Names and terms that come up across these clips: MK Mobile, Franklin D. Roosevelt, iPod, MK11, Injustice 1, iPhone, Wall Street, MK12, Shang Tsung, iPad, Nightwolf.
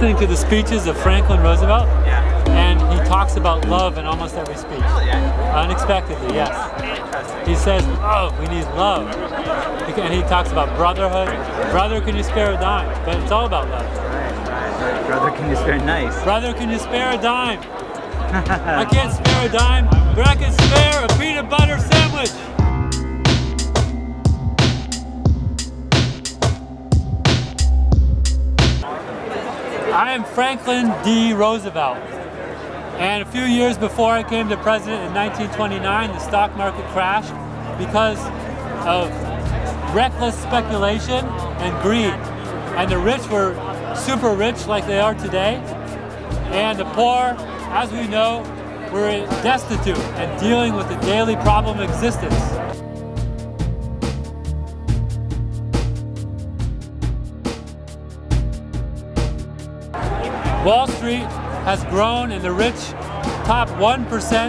listening to the speeches of Franklin Roosevelt? Yeah. And he talks about love in almost every speech. Yeah. Unexpectedly, yes. He says, oh, we need love. And he talks about brotherhood. Brother, can you spare a dime? But it's all about love. Brother, can you spare a nice? Brother, can you spare a dime? I can't spare a dime, but I can spare a peanut butter sandwich. I am Franklin D. Roosevelt, and a few years before I came to president in 1929, the stock market crashed because of reckless speculation and greed, and the rich were super rich like they are today, and the poor, as we know, were destitute and dealing with the daily problem of existence. Wall Street has grown, and the rich top 1% in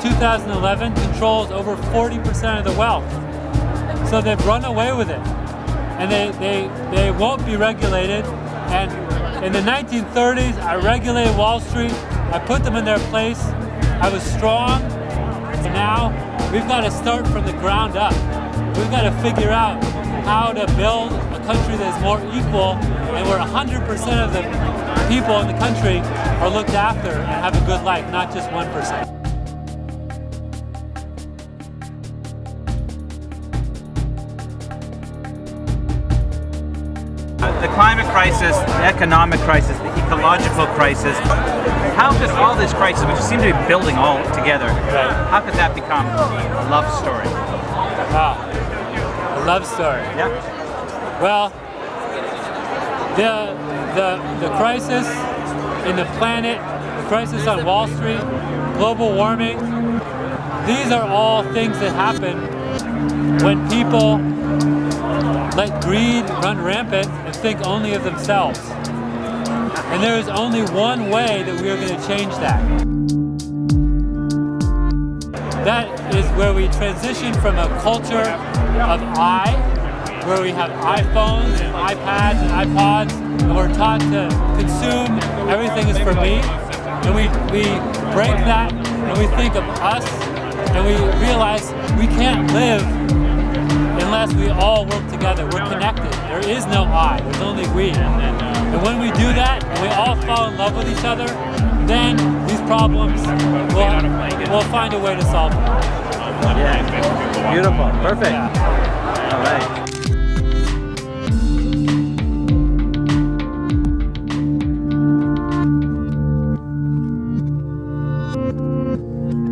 2011 controls over 40% of the wealth. So they've run away with it, and they won't be regulated. And in the 1930s, I regulated Wall Street. I put them in their place. I was strong. And now we've got to start from the ground up. We've got to figure out how to build a country that is more equal and where 100% of the people in the country are looked after and have a good life, not just 1%. The climate crisis, the economic crisis, the ecological crisis, how does all this crisis, which seems to be building all together, how could that become a love story? Ah, a love story. Yeah. Well, the crisis in the planet, the crisis on Wall Street, global warming, these are all things that happen when people let greed run rampant and think only of themselves. And there is only one way that we are going to change that. That is where we transition from a culture of I, where we have iPhones and iPads and iPods, and we're taught to consume, everything is for me. And we break that, and we think of us, and we realize we can't live unless we all work together. We're connected. There is no I, there's only we. And when we do that, and we all fall in love with each other, then these problems, we'll find a way to solve them. Yeah. Beautiful, perfect. Yeah. All right.